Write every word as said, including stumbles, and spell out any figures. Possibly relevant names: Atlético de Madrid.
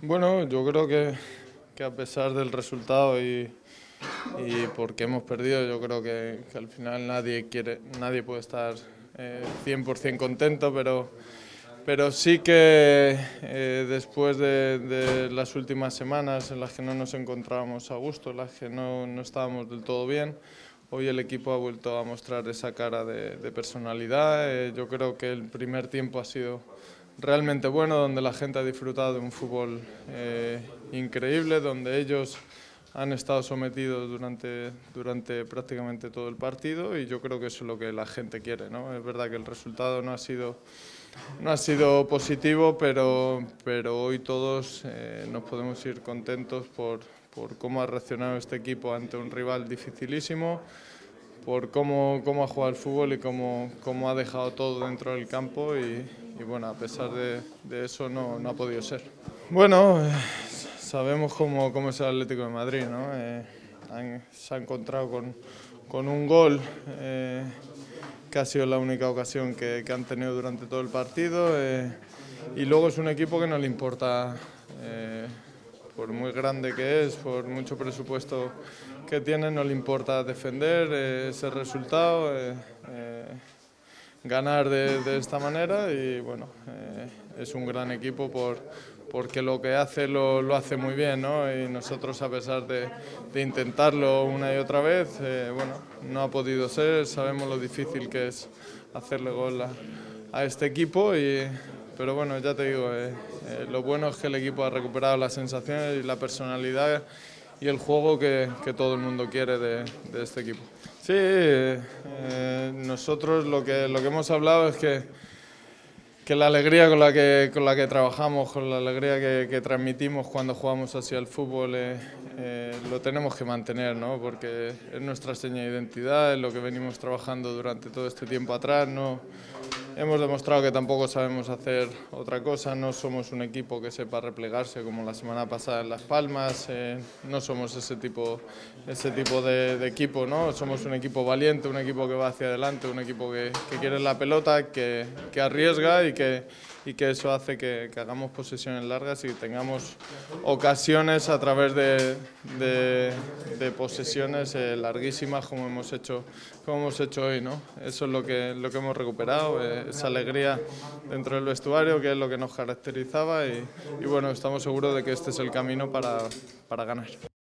Bueno, yo creo que, que a pesar del resultado y, y porque hemos perdido, yo creo que, que al final nadie quiere, nadie puede estar eh, cien por cien contento, pero, pero sí que eh, después de, de las últimas semanas en las que no nos encontrábamos a gusto, en las que no, no estábamos del todo bien, hoy el equipo ha vuelto a mostrar esa cara de, de personalidad. Eh, yo creo que el primer tiempo ha sido realmente bueno, donde la gente ha disfrutado de un fútbol eh, increíble, donde ellos han estado sometidos durante, durante prácticamente todo el partido, y yo creo que eso es lo que la gente quiere, ¿no? Es verdad que el resultado no ha sido, no ha sido positivo, pero, pero hoy todos eh, nos podemos ir contentos por, por cómo ha reaccionado este equipo ante un rival dificilísimo, por cómo, cómo ha jugado el fútbol y cómo, cómo ha dejado todo dentro del campo, y, y bueno, a pesar de, de eso no, no ha podido ser. Bueno, eh, sabemos cómo, cómo es el Atlético de Madrid, ¿no? Eh, han, se ha encontrado con, con un gol, eh, que ha sido la única ocasión que, que han tenido durante todo el partido, eh, y luego es un equipo que no le importa, eh, por muy grande que es, por mucho presupuesto que tiene, no le importa defender eh, ese resultado, eh, eh, ganar de, de esta manera, y bueno, eh, es un gran equipo por, porque lo que hace lo, lo hace muy bien, ¿no? Y nosotros, a pesar de, de intentarlo una y otra vez, eh, bueno, no ha podido ser. Sabemos lo difícil que es hacerle gol a, a este equipo, y, pero bueno, ya te digo, eh, eh, lo bueno es que el equipo ha recuperado las sensaciones y la personalidad y el juego que, que todo el mundo quiere de, de este equipo. Sí, eh, nosotros lo que, lo que hemos hablado es que, que la alegría con la que, con la que trabajamos, con la alegría que, que transmitimos cuando jugamos hacia el fútbol, eh, eh, lo tenemos que mantener, ¿no? Porque es nuestra seña de identidad, es lo que venimos trabajando durante todo este tiempo atrás, ¿no? Hemos demostrado que tampoco sabemos hacer otra cosa, no somos un equipo que sepa replegarse como la semana pasada en Las Palmas, eh, no somos ese tipo, ese tipo de, de equipo, ¿no? Somos un equipo valiente, un equipo que va hacia adelante, un equipo que, que quiere la pelota, que, que arriesga, y que, y que eso hace que, que hagamos posesiones largas y tengamos ocasiones a través de, de, de posesiones eh, larguísimas como hemos hecho, como hemos hecho hoy, ¿no? Eso es lo que, lo que hemos recuperado. Eh, esa alegría dentro del vestuario, que es lo que nos caracterizaba, y, y bueno, estamos seguros de que este es el camino para, para ganar.